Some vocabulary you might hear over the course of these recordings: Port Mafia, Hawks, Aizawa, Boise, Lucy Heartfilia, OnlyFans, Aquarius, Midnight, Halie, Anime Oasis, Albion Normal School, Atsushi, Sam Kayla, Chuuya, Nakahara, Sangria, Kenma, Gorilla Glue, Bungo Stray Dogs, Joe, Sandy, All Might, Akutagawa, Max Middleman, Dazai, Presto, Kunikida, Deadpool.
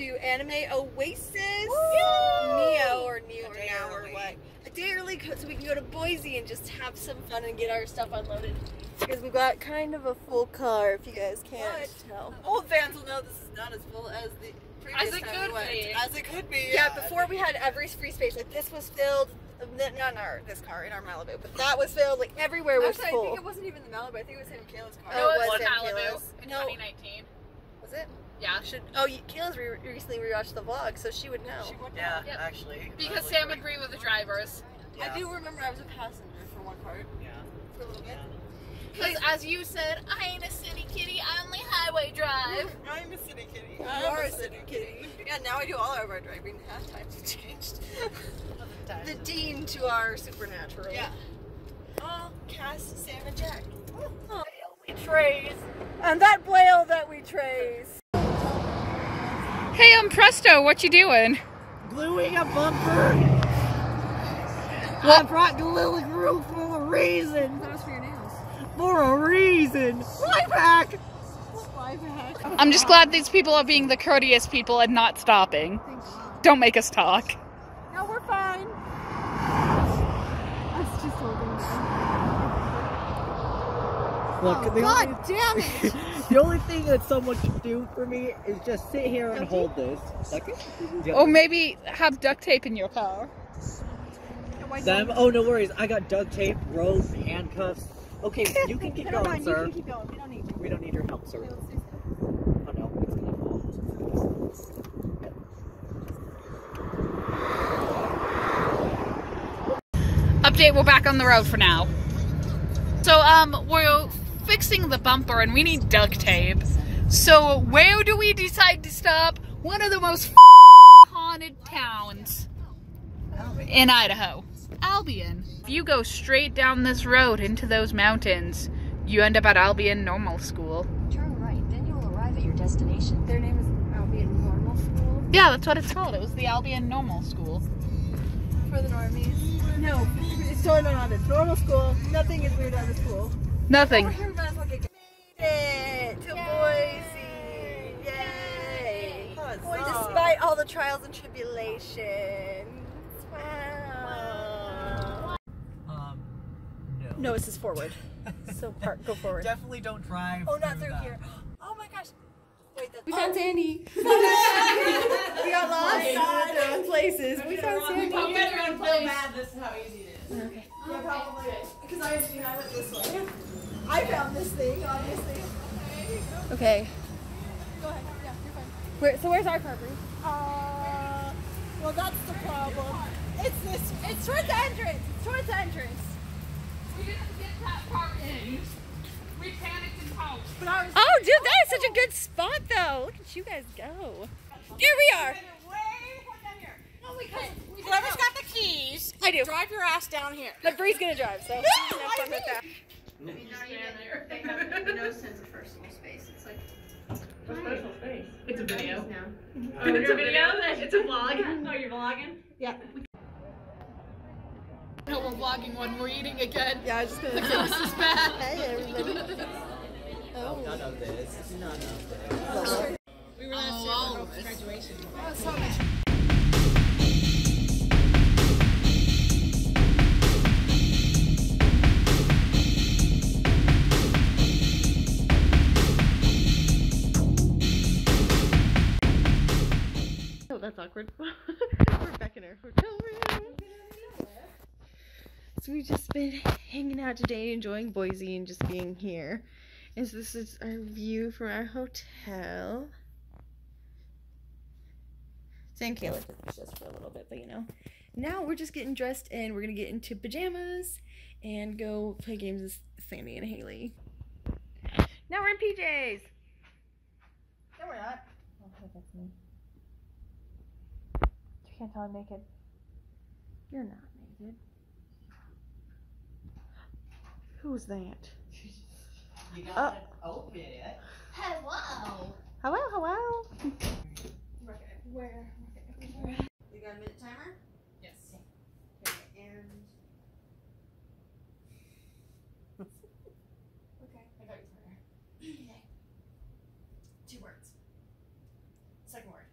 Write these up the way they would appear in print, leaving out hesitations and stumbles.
to Anime Oasis. Neo or New or Now or what. A day early so we can go to Boise and just have some fun and get our stuff unloaded. Because we've got kind of a full car, if you guys can't tell. Old fans will know this is not as full as the previous time. As it could be. Yeah, before we had every free space. Like this was filled, not in our, this car, in our Malibu, but that was filled, like everywhere was full. I think it wasn't even the Malibu, I think it was Sam Kayla's car. No, it was Malibu in 2019. Was it? Yeah. Kayla's recently rewatched the vlog, so she would know. She would know. Yeah, actually. Because Sam would agree with the drivers. Yeah. I do remember I was a passenger for one part. Yeah. For a little bit. Because as you said, I ain't a city kitty, I only highway drive. I'm a city kitty. You are a city kitty. Yeah, now I do all of our driving. Hashtags have changed. The dean to our supernatural. Yeah. All cast Sam and Jack. Oh. We trace. And that whale that we trace. Hey, I'm Presto. What you doing? Gluing a bumper. What? I brought Gorilla Glue for a reason. That was for your nails. For a reason. Life hack. I'm just glad these people are being the courteous people and not stopping. Don't make us talk. No, we're fine. That's just holding down. Look, oh, God damn it! The only thing that someone should do for me is just sit here and hold this. Okay. Yep. Or maybe have duct tape in your car. Oh, no worries. I got duct tape, ropes, handcuffs. Okay, you can keep going, sir. You can keep going. We don't need you. We don't need your help, sir. Oh no, it's gonna fall. Update, we're back on the road for now. So, we're fixing the bumper and we need duct tape. So, where do we decide to stop? One of the most haunted towns in Idaho. Albion. If you go straight down this road into those mountains, you end up at Albion Normal School. Turn right, then you'll arrive at your destination. Their name is Albion Normal School? Yeah, that's what it's called. It was the Albion Normal School. For the normies? No, it's totally not. It's normal school. Nothing is weird at the school. Nothing. Over here, made it to Boise. Yay! Boy, despite all the trials and tribulations. No, this is forward. So park, go forward. Definitely don't drive. Oh, not through here. Oh my gosh. Wait, that's... We found Sandy. We got lost in unknown places. We found Sandy. I'm so mad this is how easy it is. Okay. Yeah, probably. Because I went this way. I found this thing, obviously. Okay. Go ahead. Yeah, you're fine. So where's our car, Bruce? Well, that's the problem. It's this. It's towards the entrance. It's towards the entrance. We didn't get that part in. We panicked and paused. Oh, dude, that is such a good spot, though. Look at you guys go. Here we are. No, we whoever's got the keys, I do. Drive your ass down here. But Bree's gonna drive, so have fun with that. They have no sense of personal space. It's like. What's personal space? It's a video. No. It's a video. It's a vlog. Oh, you're vlogging? Yeah. No, we're vlogging when we're eating again. Yeah, I was just gonna say this is bad. Hey, everybody. Oh, none of this. None of this. We were last year at Hawks graduation. Oh, so bad. Oh, that's awkward. We're back in our hotel room. So we've just been hanging out today, enjoying Boise and just being here. And so this is our view from our hotel. Sam Kayla took us just for a little bit, but you know. Now we're just getting dressed and we're going to get into pajamas and go play games with Sandy and Haley. Now we're in PJs. No, we're not. Okay, that's me. You can't tell I'm naked. You're not naked. Who's that? You gotta open it. Hello. Hello, hello. Okay. Where? Okay. You got a minute timer? Yes. Okay, and. Okay. I got your timer. Okay. 2 words. Second word.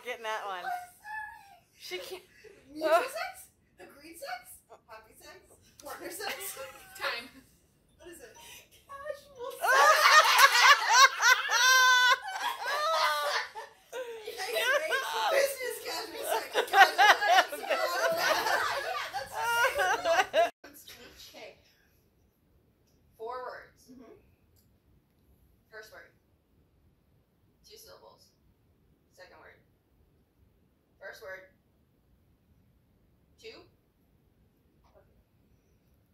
not getting that one. Oh, she can't. Neutral sex? Agreed sex? Happy sex? Partner sex? Time. What is it? Casual sex. Business casual sex. Casual sex. Yeah, that's just okay. Four words. Mm-hmm. First word. Two syllables. Second word. First word. Two.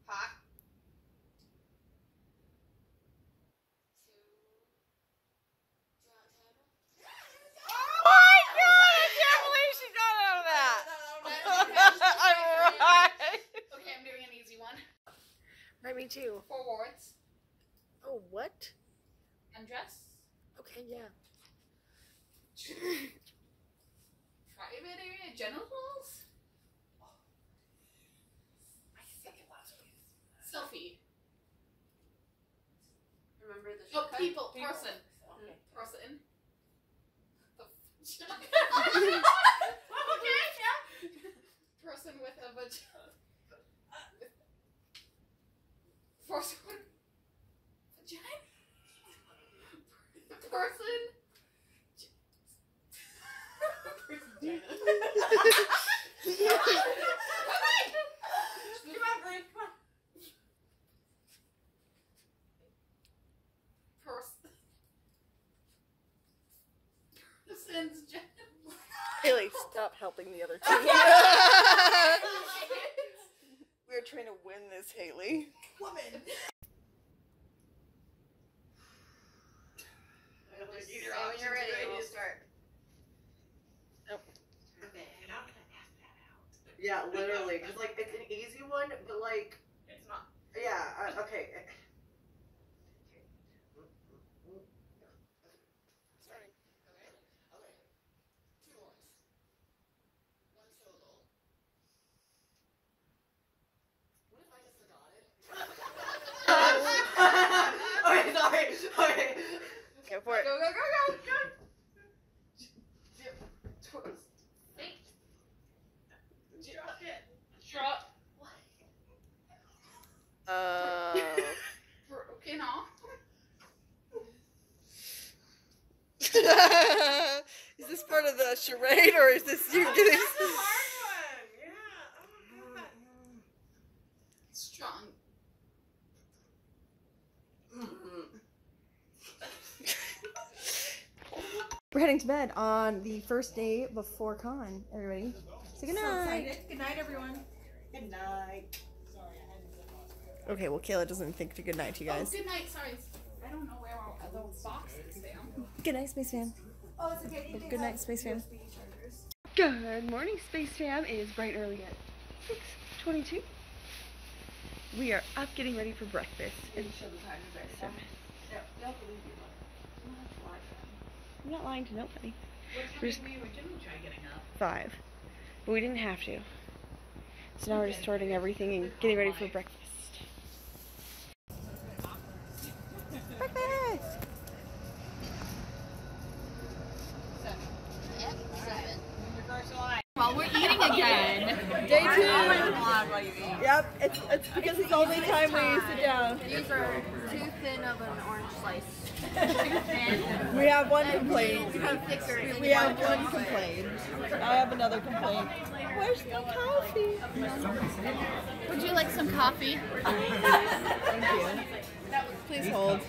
Hot. Oh my god! I can't believe she got out of that. I'm right. Okay, I'm doing an easy one. Right, me too. Four words. Oh, what? Undress. Okay, yeah. Private area, genitals. Selfie. Remember the shortcut? Oh, people. Person. Okay. Person. Okay, yeah. Person with a vagina. Person with a vagina? Person. Come on, Bree. Come on. Haley, stop helping the other two. We're trying to win this, Haley. Woman. When you're ready, we'll start. Oh. Okay, and I'm gonna ask that out. Yeah, literally, because like it's an easy one, but like it's not. Yeah. Okay. Okay. Go for it. Go, go, go, go, go. Drop it. Drop. What? Broken off. Is this part of the charade or is this you getting... That's a hard one. Yeah. Oh my God. Strong. We're heading to bed on the first day before con. Everybody, say goodnight. So good night, everyone. Good night. Okay, well, Kayla doesn't think to goodnight to you guys. Oh, good night. Sorry, I don't know where all the boxes are. Good night, Space Fam. Oh, it's okay. Anything good night, Space Fam. Good morning, Space Fam. It is bright early at 6:22. We are up getting ready for breakfast. And show the time is right. They'll believe you. I'm not lying to nobody. What time we were doing try getting up? 5. But we didn't have to. So now we're just sorting everything and getting ready for breakfast. Breakfast! 7. Well, we're eating again. Day 2. Yep, it's because it's the only time we sit down. These are too thin of an orange slice. We have one complaint. We have one complaint. I have another complaint. Where's the coffee? Would you like some coffee? Thank you. Please hold.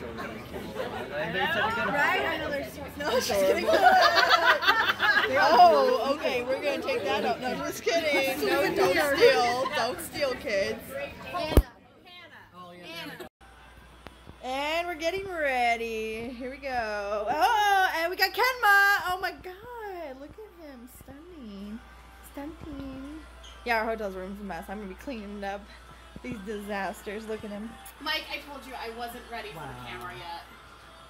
Right? I know there's... No, she's kidding. Oh, okay. We're going to take that up. No, just kidding. No, don't steal. Don't steal, kids. And we're getting ready. Here we go. Oh, and we got Kenma. Oh my God, look at him, stunning, stunning. Yeah, our hotel's room's a mess. I'm gonna be cleaning up these disasters. Look at him. Mike, I told you I wasn't ready for the camera yet.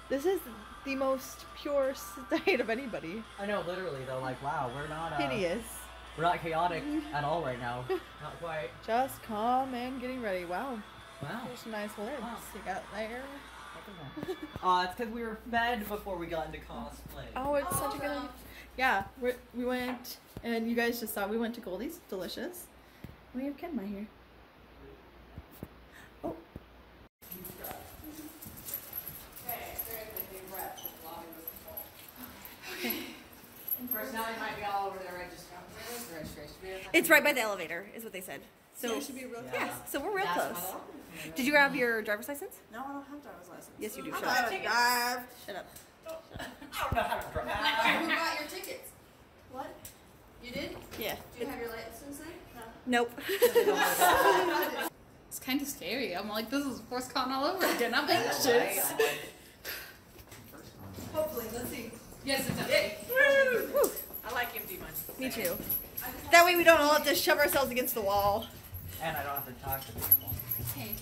This is the most pure state of anybody. I know, literally though. Like, wow, we're not hideous. We're not chaotic at all right now. Not quite. Just calm and getting ready. Wow. Wow. There's nice lips you got there. Oh, it's because we were fed before we got into cosplay. Oh, it's such a good yeah, we went, and you guys just saw, we went to Goldie's. Delicious. We have Kenma here. Oh. Okay. Personality might be all over the registration. It's right by the elevator, is what they said. So it should be real close. Yeah. So we're real close. Did you grab your driver's license? No, I don't have driver's license. Yes, you do. Shut up. Shut up. I don't know how to drive. Who got your tickets? What? You did? Yeah. Do you have your license then? No. Nope. It's kind of scary. I'm like, this is Force Con all over again. I'm anxious. Hopefully, let's see. Yes, it's okay. I like empty money. Me too. That way we don't all have to shove ourselves against the wall. And I don't have to talk to people. Hey.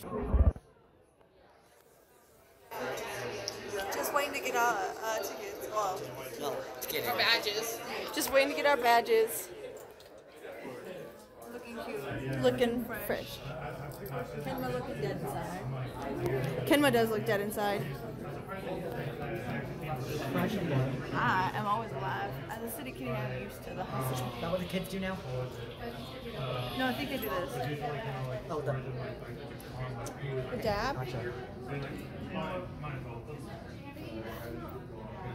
Just waiting to get our tickets. Well, our badges. Just waiting to get our badges. Looking cute. Looking fresh. Kenma looking dead inside. Kenma does look dead inside. I am always alive. As a city kid, I'm used to the hustle. Is that what the kids do now? No, I think they do this. Oh, the dab?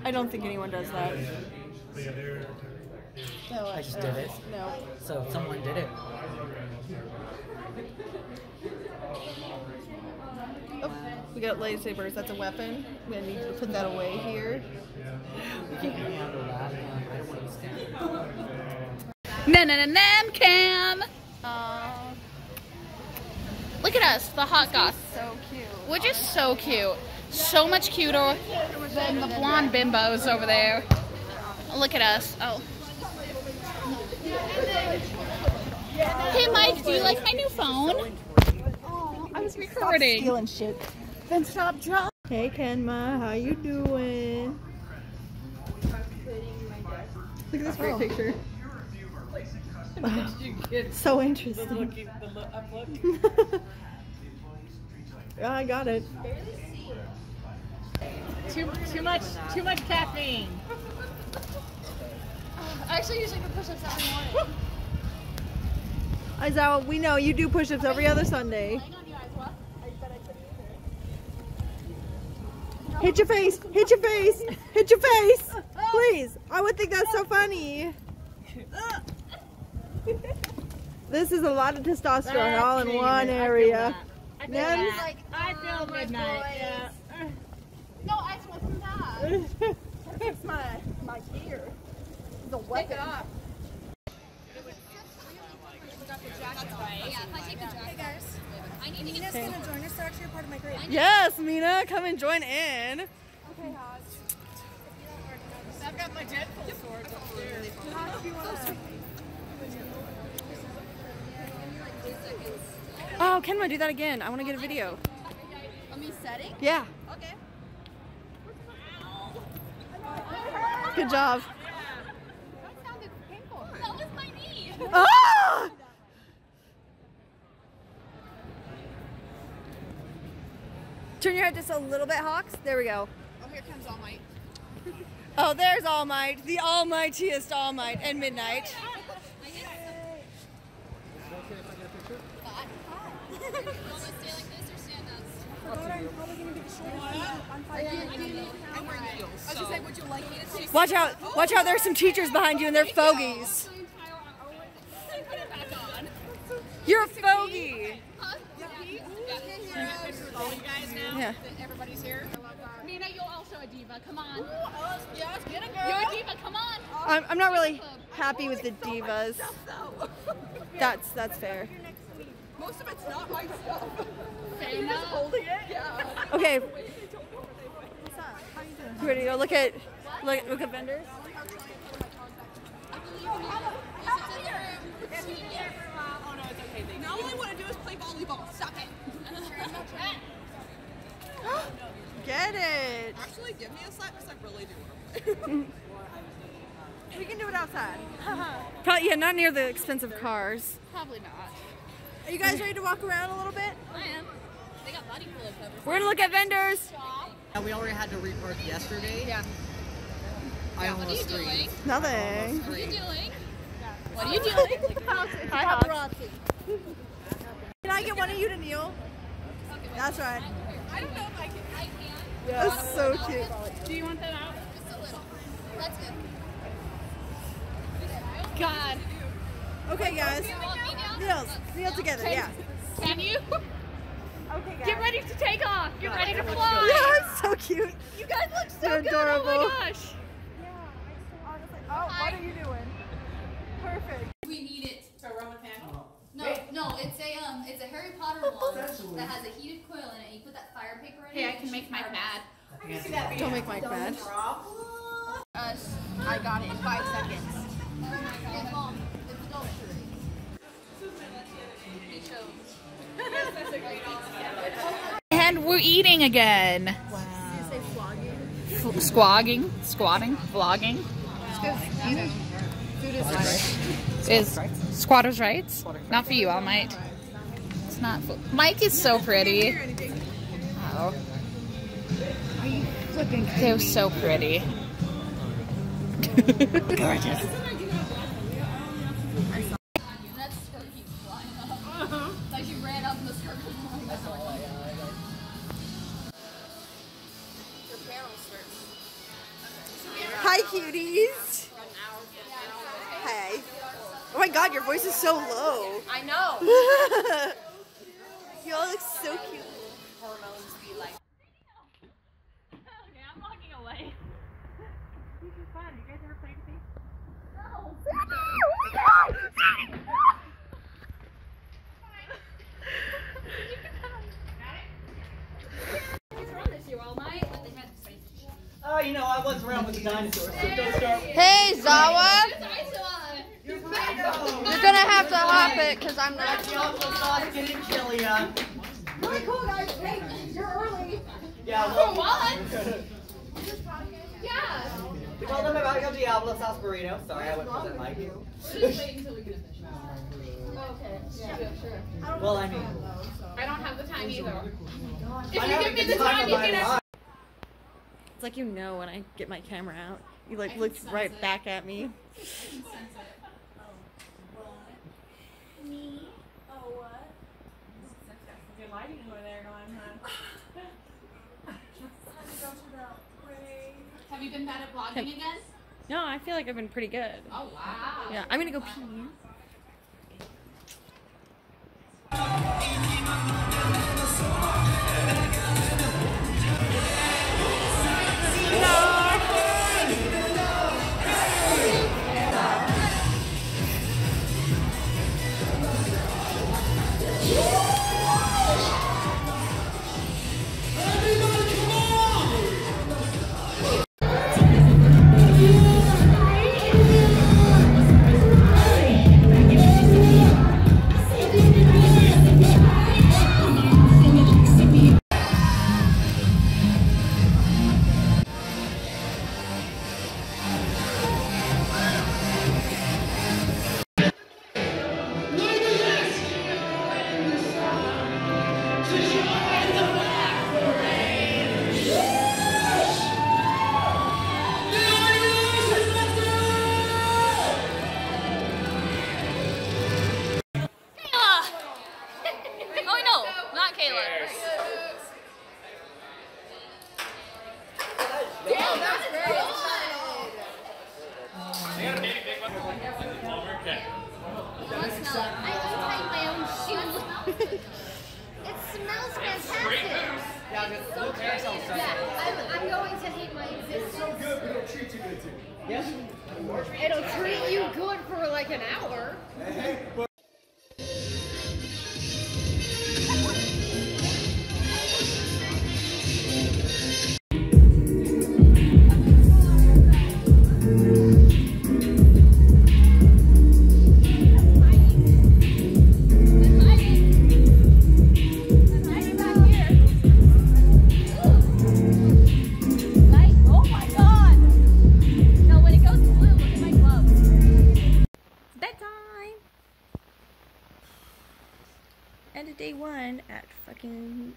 I don't think anyone does that. No, I just did it. No. So someone did it. Oh, we got lightsabers. That's a weapon. We need to put that away here. Cam. Look at us, the hot goss. So cute. We're just so cute. So much cuter than the blonde bimbos over there. Look at us. Oh. Hey Mike, do you like my new phone? I was recording. Stop stealing shit. Then stop dropping. Hey Kenma, how you doing? Look at this great picture. Wow. So interesting. Yeah, I got it. Too much caffeine. I actually usually do push-ups every morning. Aizawa, we know you do push-ups every other Sunday. Hit your face! Hit your face! Hit your face! Please! I would think that's so funny. This is a lot of testosterone all in one area. I feel midnight. Yeah. No, I wasn't that. That's my gear. The weapon. Take it off. Hey guys. Mina's gonna join us to part of my grade. Yes, Mina, come and join in. Okay, Hawks. I've got my Deadpool sword up there. Hawks, you wanna... Oh, Kenma, do that again. I want to get a video. Of me setting? Yeah. Okay. Good job. That sounded painful. That was my knee. Oh! Turn your head just a little bit, Hawks. There we go. Oh, here comes All Might. Oh, there's All Might. The almightiest All Might and Midnight. Watch out! Watch out! There's some teachers behind you, and they're fogies. You're a fogie. Yeah. Everybody's here. Mina, you're also a diva. Come on. Yes, get it, girl. You're a diva. Come on. I'm not really happy with the divas. That's fair. Most of it's not my stuff. You're just holding it? Yeah. Okay. What's up? How you doing? You ready to go? Look at vendors. Now all I want to do is play volleyball. Stop it. Get it. Actually, give me a slap because I really do want to play. We can do it outside. Probably, yeah, not near the expensive cars. Probably not. Are you guys ready to walk around a little bit? I am. They got body pillows over. We're gonna look at vendors. Yeah, we already had to repark yesterday. Yeah. Yeah, what are you doing? Nothing. What are you doing? What are you doing? Hi, Hawks. Can I get one of you to kneel? Okay, that's right. I don't know if I can. I can. Yeah, that's so cute. Do you want that out? Just a little. That's good. God. Okay, guys. Kneel together, yeah. Can you? Okay, guys. Get ready to take off. Get ready to fly. Yeah, it's so cute. You guys look so They're good. Adorable. Oh my gosh. Yeah. I just honestly. Oh, Hi. What are you doing? Perfect. We need it. So Roman candle. No, no. It's a Harry Potter wand that has a heated coil in it. You put that fire paper in it. Hey, I can make Mike mad. I can see that video. Don't make Mike mad. I got it in 5 seconds. Oh my God. It's long. It's going through. And we're eating again. Wow. Did you say flogging? Squatting? Vlogging? Food is squatters' rights? Not for you, All Might. It's not. Mike is so pretty. Oh. They're so pretty. Gorgeous. Hi, cuties. Hey. Oh my God, your voice is so low. I know. You all look so cute. Hormones be like. Okay, I'm walking away. This is fun. You guys ever played with me? No. Oh my God. Oh, you know, I was around with the dinosaurs, so don't start. Hey, Zawa! You're gonna have to hop it, because I'm not. You also saw us getting chili on. Really cool, guys. Hey, you're early. Yeah, well. For what? Yeah. We told them about El Diablo's house burrito. Sorry, I went for that mic. She's waiting until we get a fish. Okay. Yeah, sure. Well, I mean. I don't have the time either. If you give me the time, you can actually. It's like, you know, when I get my camera out, you like look right back at me. Me? Oh, what? Good lighting over there going on. Have you been bad at vlogging again? No, I feel like I've been pretty good. Oh, wow. Yeah, I'm gonna go pee.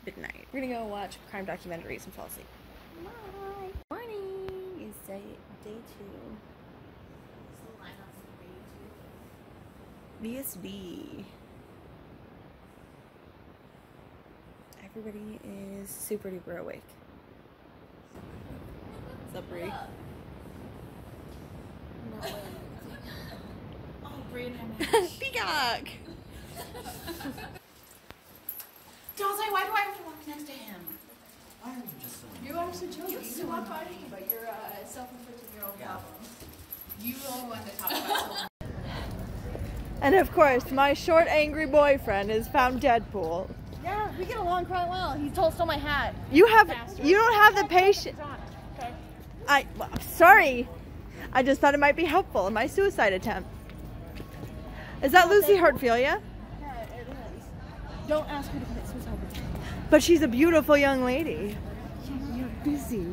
Midnight. We're gonna go watch crime documentaries and fall asleep. Bye. Morning is day two. VSB. Everybody is super duper awake. What's up, Bree? Oh, Bree and I Peacock! Dazai, why do I have to walk next to him? I am just so. You are so joking. You still want fighting about your self-inflicted problem. You all want to talk about. And of course, my short, angry boyfriend has found Deadpool. Yeah, we get along quite well. He stole my hat. You have, you don't have the patience. Okay. I'm sorry. I just thought it might be helpful in my suicide attempt. Is that Lucy Heartfilia? Yeah, it is. Don't ask her to commit suicide. But she's a beautiful young lady. You're busy.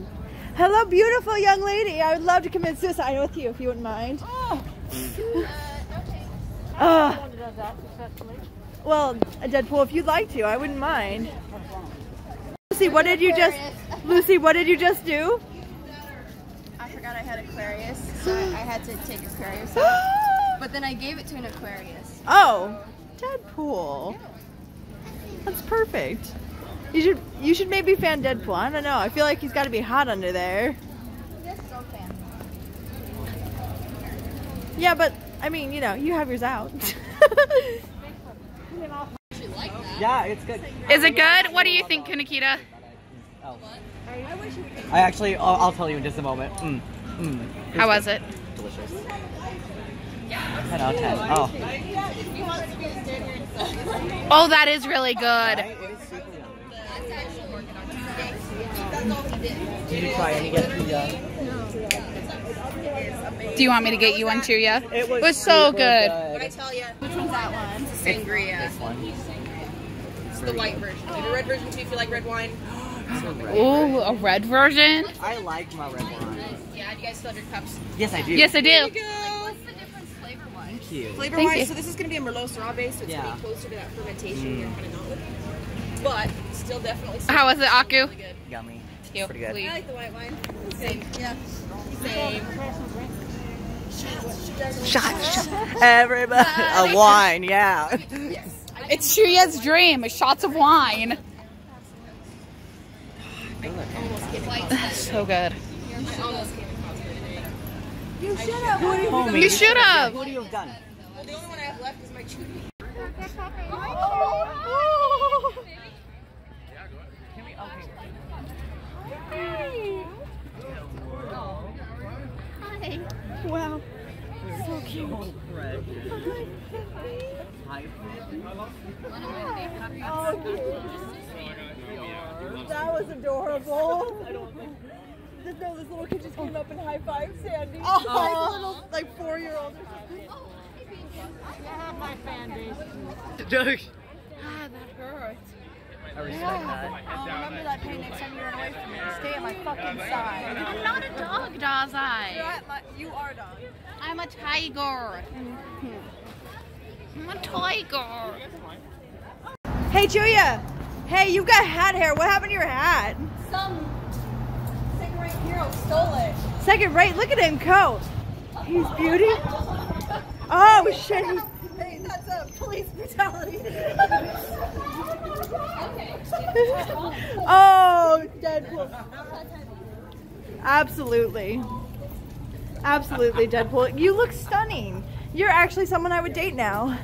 Hello, beautiful young lady. I would love to commit suicide with you if you wouldn't mind. Oh. Okay. I wanted to do that successfully. Well, Deadpool, if you'd like to, I wouldn't mind. Lucy, what did you just? Lucy, what did you just do? I forgot I had Aquarius, so I had to take Aquarius out. But then I gave it to an Aquarius. Oh, Deadpool. That's perfect. You should maybe fan Deadpool. I don't know. I feel like he's got to be hot under there. Yeah, but I mean, you know, you have yours out. Yeah, it's good. Is it good? What do you think, Kunikida? I actually, I'll tell you in just a moment. How was it? Delicious. 10 out of 10. Oh. Oh, that is really good. Did you try any Chuuya? Do you want me to get you one, Chuuya? It was so good. What I tell you? Which one's that one? Sangria. This one. The white version. Do the red version too if you like red wine. Ooh, a red version? I like my red wine. Yeah, do you guys still have your cups? Yes, I do. Yes, I do. There you go. Like, what's the difference flavor-wise? Thank you. Flavor-wise, so this is going to be a Merlot Syrah base, so it's going to be closer to that fermentation you're kind of not looking for. But still definitely... How was it, Aku? Really good. Yummy. It's pretty good. I like the white wine. Same. Yeah. Same. Shots. Everybody. A wine, yeah. Yes. It's Chuya's dream, shots of wine. So good. You should have. You should have. What do you have done? Well, the only one I have left is my Chuuya. Oh. Hi. Wow. So cute. Oh, that was adorable. I didn't know this little kid just came up and high-fived Sandy. Oh, my little, like, 4-year-old. Yeah, my Sandy. Ah, that hurt. I respect that. I'll remember that pain next time you run away from me. Stay at my fucking side. I'm not a dog, Dazai. You are a dog. I'm a tiger. I'm a tiger. Hey, Chuuya. Hey, you got hat hair. What happened to your hat? Some second rate hero stole it. Second rate? Look at him go. He's beauty. Oh, shit. Hey, that's a police brutality. Oh, Deadpool. Absolutely. Absolutely, Deadpool. You look stunning. You're actually someone I would date now.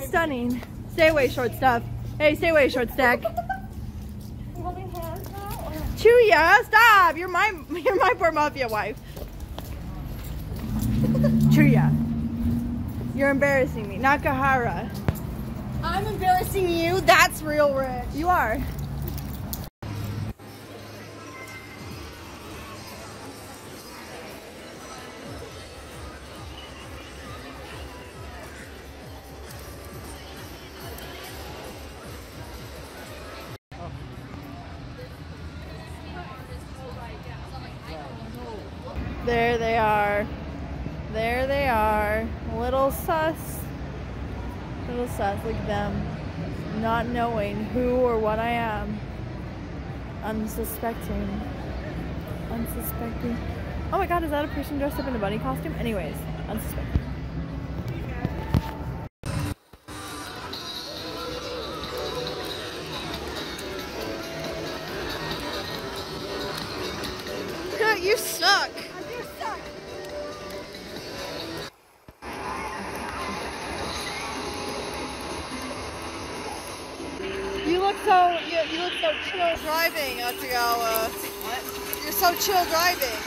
Stunning. Stay away, short stuff. Hey, stay away, short stack. You holding hands now? Chuuya, stop! You're my Port Mafia wife. Chuuya, you're embarrassing me. Nakahara. I'm embarrassing you. That's real rich. You are. There they are. There they are. Little sus. Little sus. Look at them. Not knowing who or what I am. Unsuspecting. Unsuspecting. Oh my god, is that a person dressed up in a bunny costume? Anyways, unsuspecting. so, you look so chill driving, Akutagawa. What? You're so chill driving.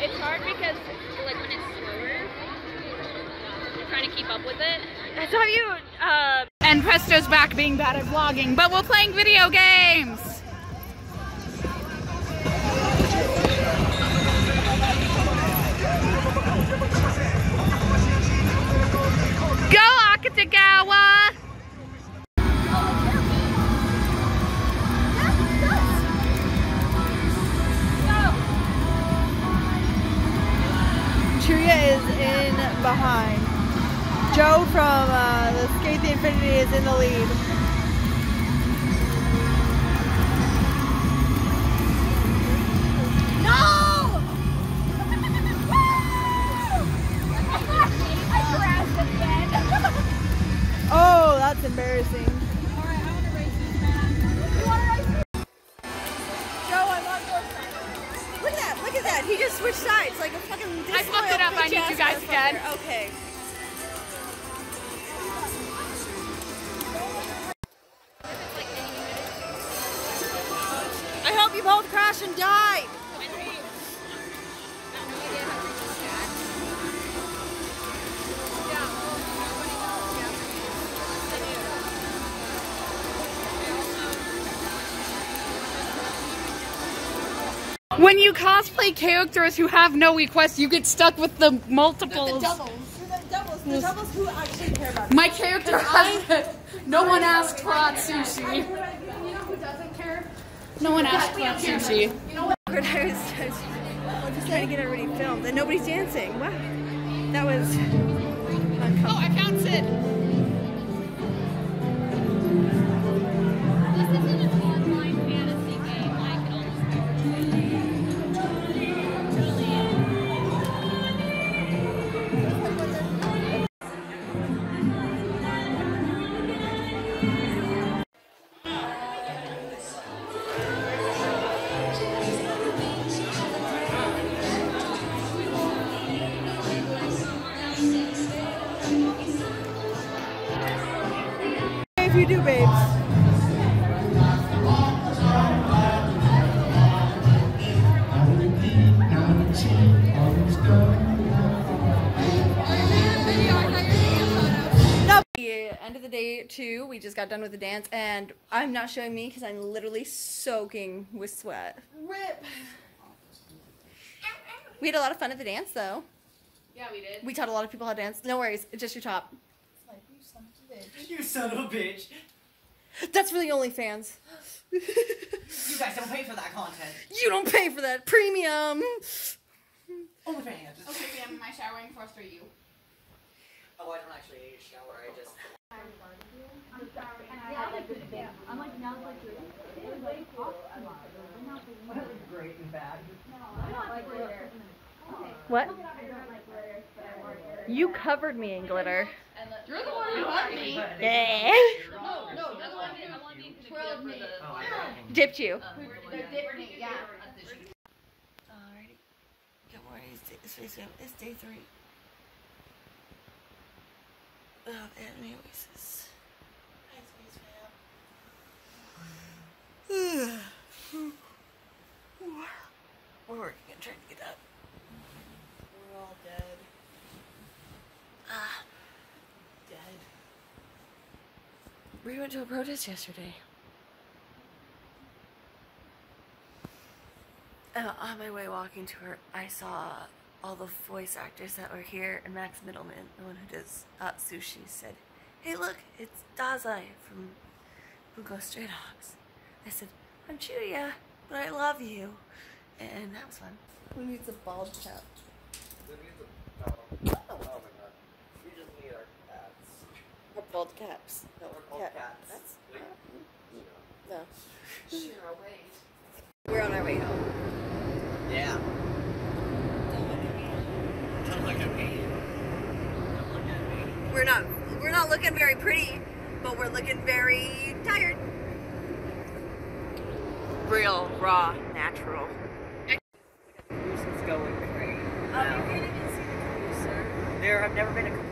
It's hard because, like, when it's slower, you're trying to keep up with it. I saw you, and Presto's back being bad at vlogging, but we're playing video games! Go, Akutagawa! Chuuya is in behind. Joe from the Skate the Infinity is in the lead. No! I crashed at the end. Oh, that's embarrassing. Alright, I want to race you back. You want to race me? Joe, I love your friend. Look at that, look at that. He just switched sides like a fucking disc. I need you guys dead. Okay. I hope you both crash and die. When you cosplay characters who have no requests, you get stuck with the multiples. The doubles who actually care about it. My character has no one asked for sushi. You know who doesn't care? No one asked for sushi. You know what? I'm just trying to get everybody filmed and nobody's dancing. What? That was uncomfortable. Oh, I found Sid. This isn't an online fantasy game. I can almost do it. Day 2, we just got done with the dance, and I'm not showing me because I'm literally soaking with sweat. Rip. We had a lot of fun at the dance, though. Yeah, we did. We taught a lot of people how to dance. No worries, it's just your top. It's like, you son of a bitch. You son of a bitch. That's for the OnlyFans. You guys don't pay for that content. You don't pay for that premium. OnlyFans. Okay, Sam, am I showering first or you? Oh, I don't actually need a shower. I just. I'm sorry. And I like this thing. I'm like, now it's like, it was way cool. What is great and bad? No, I don't like glitter. What? You covered me in glitter. You're the one who covered me. Yeah. No, the one who twirled me. Dipped you. Yeah. Alrighty. Good morning. It's day 3. Oh, Anime Oasis. We're working and trying to get up. We're all dead. Dead. We went to a protest yesterday. On my way walking to her, I saw all the voice actors that were here, and Max Middleman, the one who does Atsushi, said, "Hey look, it's Dazai from Bungo Stray Dogs." I said, "I'm Chuuya, but I love you." And that was fun. Who needs a bald cap? Who needs a bald cap? Oh my god. We just need our cats. We're bald caps. No, we're bald cats. That's wait. No. Sure, wait. We're on our way home. Yeah. Don't look at me. Don't look at me. We're not looking very pretty, but we're looking very tired. Real, raw, natural. The cruise is going great. You can't even see the cruise, sir. I've never been a cruise.